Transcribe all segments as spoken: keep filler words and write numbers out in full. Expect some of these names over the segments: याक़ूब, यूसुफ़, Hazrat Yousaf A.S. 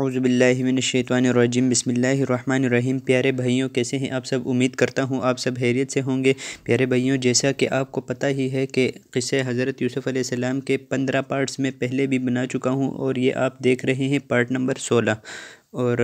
औज़ु बिल्लाहि मिनश शैतानिर रजीम। बिस्मिल्लाहिर रहमानिर रहीम। प्यारे भाइयों, कैसे हैं आप सब? उम्मीद करता हूं आप सब खैरियत से होंगे। प्यारे भाइयों, जैसा कि आपको पता ही है कि क़िस्से हज़रत यूसुफ़ अलैहिस्सलाम के पंद्रह पार्ट्स में पहले भी बना चुका हूं और ये आप देख रहे हैं पार्ट नंबर सोलह। और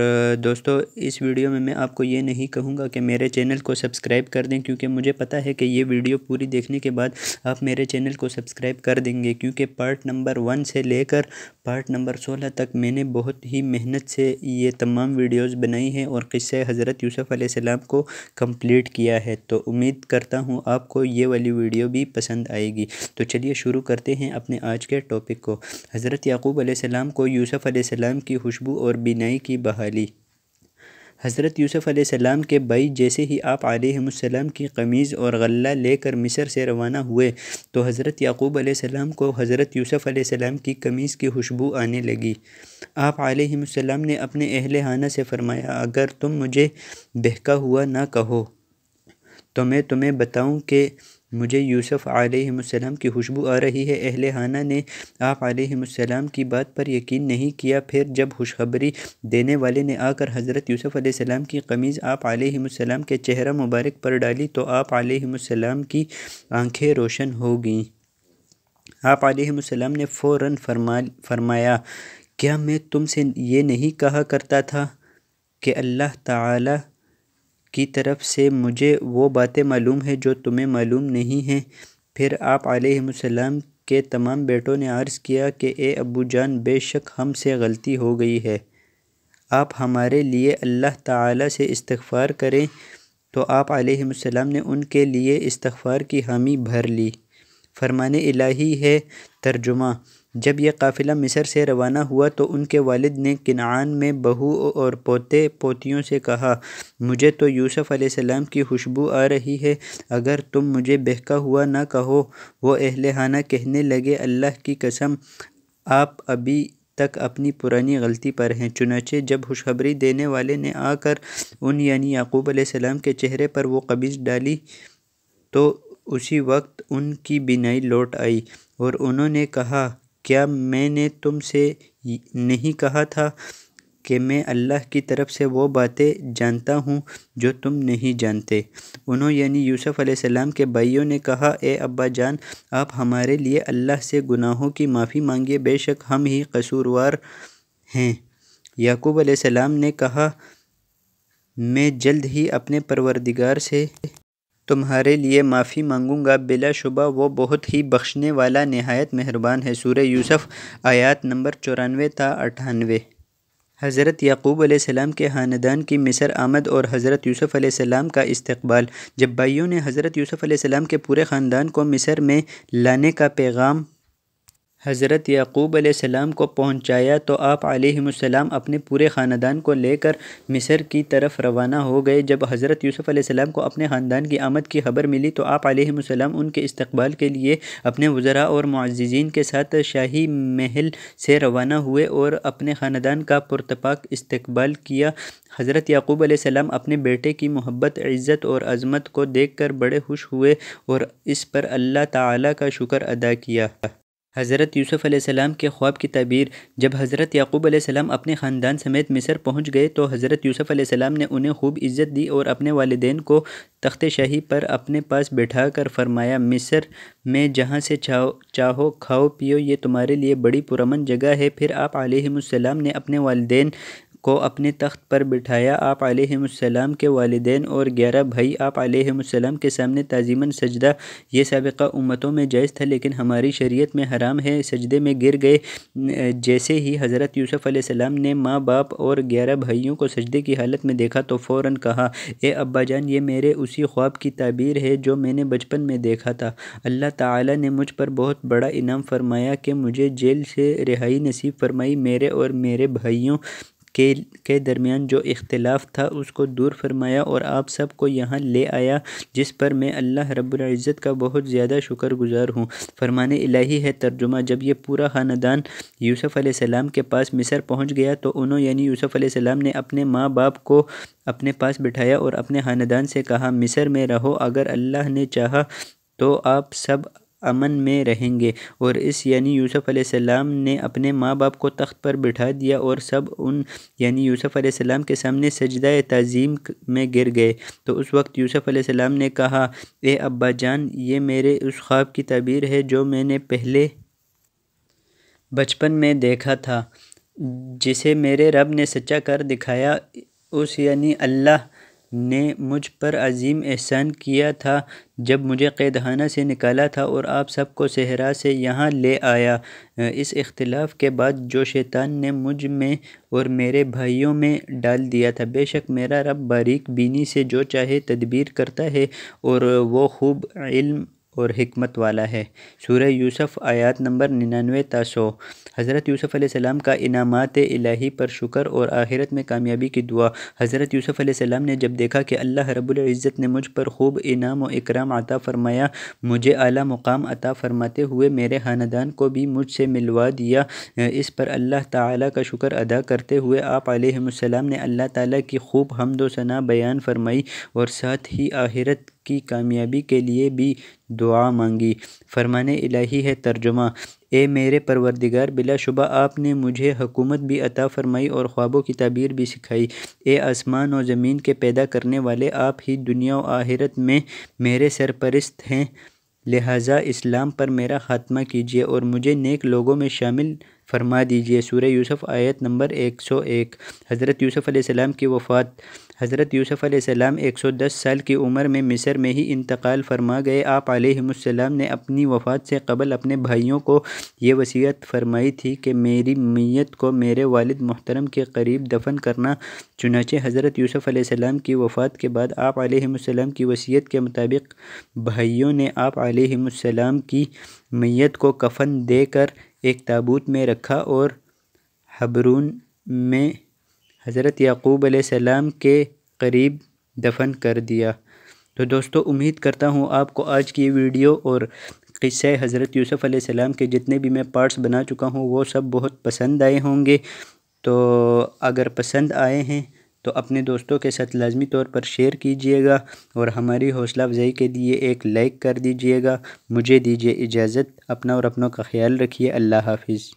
दोस्तों, इस वीडियो में मैं आपको ये नहीं कहूँगा कि मेरे चैनल को सब्सक्राइब कर दें, क्योंकि मुझे पता है कि ये वीडियो पूरी देखने के बाद आप मेरे चैनल को सब्सक्राइब कर देंगे, क्योंकि पार्ट नंबर वन से लेकर पार्ट नंबर सोलह तक मैंने बहुत ही मेहनत से ये तमाम वीडियोस बनाई हैं और क़िस्से हज़रत यूसुफ़ अलैहिस्सलाम को कंप्लीट किया है। तो उम्मीद करता हूँ आपको ये वाली वीडियो भी पसंद आएगी। तो चलिए शुरू करते हैं अपने आज के टॉपिक को। हज़रत याक़ूब अलैहिस्सलाम को यूसुफ़ अलैहिस्सलाम की खुशबू और बीनाई की बहाली। हज़रत यूसुफ़ अलैहिस्सलाम के भाई जैसे ही आप अलैहिस्सलाम की कमीज़ और गल्ला लेकर मिस्र से रवाना हुए तो हज़रत याक़ूब अलैहिस्सलाम को हज़रत यूसुफ़ अलैहिस्सलाम की कमीज़ की खुशबू आने लगी। आप अलैहिस्सलाम ने अपने अहले हाना से फ़रमाया, अगर तुम मुझे बहका हुआ ना कहो तो मैं तुम्हें बताऊं कि मुझे यूसुफ़ अलैहिस्सलाम की खुशबू आ रही है। अहले हाना ने आप अलैहिस्सलाम की बात पर यकीन नहीं किया। फिर जब खुशखबरी देने वाले ने आकर हज़रत यूसुफ़ अलैहिस्सलाम की कमीज़ आप अलैहिस्सलाम के चेहरा मुबारक पर डाली तो आप अलैहिस्सलाम की आंखें रोशन हो गईं। आप अलैहिस्सलाम ने फ़ौरन फरमा फरमाया क्या मैं तुमसे ये नहीं कहा करता था कि अल्लाह ताला की तरफ से मुझे वो बातें मालूम है जो तुम्हें मालूम नहीं हैं। फिर आप अलैहिस्सलाम के तमाम बेटों ने अर्ज़ किया कि ए अबू जान, बेशक हमसे गलती हो गई है, आप हमारे लिए अल्लाह ताला से इस्तग़फ़ार करें। तो आप अलैहिस्सलाम ने उनके लिए इस्तग़फ़ार की हामी भर ली। फरमाने इलाही है तर्जुमा, जब यह काफ़िला मिस्र से रवाना हुआ तो उनके वालिद ने किनान में बहू और पोते पोतियों से कहा, मुझे तो यूसुफ़ अलैहिस्सलाम की खुशबू आ रही है, अगर तुम मुझे बहका हुआ ना कहो। वो अहले हाना कहने लगे, अल्लाह की कसम, आप अभी तक अपनी पुरानी गलती पर हैं। चुनाचे जब खुशखबरी देने वाले ने आकर उन यानी याक़ूब अलैहिस्सलाम के चेहरे पर वो कबीज़ डाली तो उसी वक्त उनकी बिनाई लौट आई और उन्होंने कहा, क्या मैंने तुमसे नहीं कहा था कि मैं अल्लाह की तरफ से वो बातें जानता हूँ जो तुम नहीं जानते। उन्होंने यानी यूसुफ़ अलैहिस्सलाम के भाइयों ने कहा, ए अब्बा जान, आप हमारे लिए अल्लाह से गुनाहों की माफ़ी मांगिए, बेशक हम ही कसूरवार हैं। याक़ूब अलैहिस्सलाम ने कहा, मैं जल्द ही अपने परवरदिगार से तुम्हारे लिए माफ़ी मांगूंगा, बिला शुबा वो बहुत ही बख्शने वाला नहायत मेहरबान है। सूरह यूसुफ़ आयत नंबर चौरानवे था अठानवे। हज़रत याक़ूब अलैहिस्सलाम के ख़ानदान की मिस्र आमद और हज़रत यूसुफ़ अलैहिस्सलाम का इस्तक़बाल। जब भाइयों ने हज़रत यूसुफ़ अलैहिस्सलाम के पूरे ख़ानदान को मिस्र में लाने का पैगाम हज़रत याक़ूब अलैहिस्सलाम को पहुँचाया तो आप अलैहिस्सलाम अपने पूरे ख़ानदान को लेकर मिस्र की तरफ रवाना हो गए। जब हज़रत यूसुफ़ अलैहिस्सलाम को अपने ख़ानदान की आमद की खबर मिली तो आप अलैहिस्सलाम उनके इस्तक़बाल के लिए अपने वज़रा और मुअज़्ज़िज़ीन के साथ शाही महल से रवाना हुए और अपने ख़ानदान का पुरतपाक इस्तक़बाल किया। हज़रत याक़ूब अलैहिस्सलाम अपने बेटे की मोहब्बत, इज़्ज़त और अज़मत को देखकर बड़े खुश हुए और इस पर अल्लाह ताला का शुक्र अदा किया। हज़रत यूसुफ़ अलैहिस्सलाम के ख्वाब की ताबीर। जब हज़रत याक़ूब अलैहिस्सलाम अपने ख़ानदान समेत मिस्र पहुँच गए तो हज़रत यूसुफ़ अलैहिस्सलाम ने उन्हें खूब इज़्ज़त दी और अपने वालिदैन को तख्त शाही पर अपने पास बैठा कर फरमाया, मिस्र में जहाँ से चाहो चाहो खाओ पियो, ये तुम्हारे लिए बड़ी पुरमन जगह है। फिर आप अलैहिस्सलाम ने अपने वालिदैन को अपने तख्त पर बिठाया। आप अलैहिस्सलाम के वालिदैन और ग्यारह भाई आप अलैहिस्सलाम के सामने ताज़ीमन सजदा, ये साबिक़ा उम्मतों में जायज़ था लेकिन हमारी शरीयत में हराम है, सजदे में गिर गए। जैसे ही हज़रत यूसुफ़ अलैहिस्सलाम ने माँ बाप और ग्यारह भाइयों को सजदे की हालत में देखा तो फ़ौरन कहा, ए अब्बा जान, ये मेरे उसी ख्वाब की ताबीर है जो मैंने बचपन में देखा था। अल्लाह ताला ने मुझ पर बहुत बड़ा इनाम फरमाया कि मुझे जेल से रिहाई नसीब फरमाई। मेरे और मेरे भाइयों के के दरमियान जो इख्तिलाफ़ था उसको दूर फरमाया और आप सबको यहाँ ले आया, जिस पर मैं अल्लाह रब्बुल इज़्ज़त का बहुत ज़्यादा शुक्रगुज़ार हूँ। फरमाने इलाही है तर्जुमा, जब ये पूरा ख़ानदान यूसुफ़ अलैहिस्सलाम के पास मिस्र पहुँच गया तो उन्होंने यानी यूसुफ़ अलैहिस्सलाम ने अपने माँ बाप को अपने पास बिठाया और अपने ख़ानदान से कहा, मिस्र में रहो, अगर अल्लाह ने चाहा तो आप सब अमन में रहेंगे। और इस यानी यूसुफ़ अलैहिस्सलाम ने अपने माँ बाप को तख्त पर बिठा दिया और सब उन यानी यूसुफ़ अलैहिस्सलाम के सामने सजदा तज़ीम में गिर गए। तो उस वक्त यूसुफ़ अलैहिस्सलाम ने कहा, ए अब्बा जान, ये मेरे उस ख्वाब की ताबीर है जो मैंने पहले बचपन में देखा था, जिसे मेरे रब ने सच्चा कर दिखाया। उस यानी अल्लाह ने मुझ पर अजीम एहसान किया था जब मुझे क़ैदखाना से निकाला था और आप सबको सहरा से यहाँ ले आया। इस इख्तिलाफ़ के बाद जो शैतान ने मुझ में और मेरे भाइयों में डाल दिया था, बेशक मेरा रब बारीक बीनी से जो चाहे तदबीर करता है और वो खूब इल्म और हिकमत वाला है। सूरह यूसुफ आयत नंबर निन्यानवे ता सौ। हज़रत यूसुफ अलैहिस्सलाम का इनामात इलाही पर शुक्र और आखिरत में कामयाबी की दुआ। हज़रत यूसुफ अलैहिस्सलाम ने जब देखा कि अल्लाह रब्बुल इज़्ज़त ने मुझ पर खूब इनाम व इकराम अता फ़रमाया, मुझे आला मुकाम अता फ़रमाते हुए मेरे ख़ानदान को भी मुझसे मिलवा दिया, इस पर अल्लाह ताला का शुक्र अदा करते हुए आप अलैहिस्सलाम ने अल्लाह ताला की खूब हम्द व सना बयान फरमाई और साथ ही आखिरत की कामयाबी के लिए भी दुआ मांगी। फरमाने इलाही है तर्जुमा, ए मेरे परवरदिगार, बिला शुबा आपने मुझे हुकूमत भी अता फ़रमाई और ख्वाबों की ताबीर भी सिखाई। ए आसमान और ज़मीन के पैदा करने वाले, आप ही दुनिया और आखिरत में मेरे सरपरस्त हैं, लिहाजा इस्लाम पर मेरा ख़ात्मा कीजिए और मुझे नेक लोगों में शामिल फरमा दीजिए। सूरह यूसुफ आयत नंबर एक सौ एक। हज़रत यूसुफ अलैहिस्सलाम की वफ़ात। हज़रत यूसुफ अलैहिस्सलाम एक सौ दस साल की उम्र में मिस्र में ही इंतकाल फरमा गए। आप अलैहिस्सलाम ने अपनी वफ़ात से कबल अपने भाइयों को ये वसीयत फरमाई थी कि मेरी मैयत को मेरे वालिद मोहतरम के करीब दफन करना। चुनांचे हज़रत यूसुफ अलैहिस्सलाम की वफ़ात के बाद आप अलैहिस्सलाम की वसीयत के मुताबिक भाइयों ने आप अलैहिस्सलाम की मैयत को कफन देकर एक ताबूत में रखा और हबरून में हज़रत याकूब अलैहिस्सलाम के करीब दफन कर दिया। तो दोस्तों, उम्मीद करता हूँ आपको आज की वीडियो और क़िस्से हज़रत यूसुफ अलैहिस्सलाम के जितने भी मैं पार्ट्स बना चुका हूँ वो सब बहुत पसंद आए होंगे। तो अगर पसंद आए हैं तो अपने दोस्तों के साथ लाजमी तौर पर शेयर कीजिएगा और हमारी हौसला अफजाई के लिए एक लाइक कर दीजिएगा। मुझे दीजिए इजाज़त। अपना और अपनों का ख्याल रखिए। अल्लाह हाफिज़।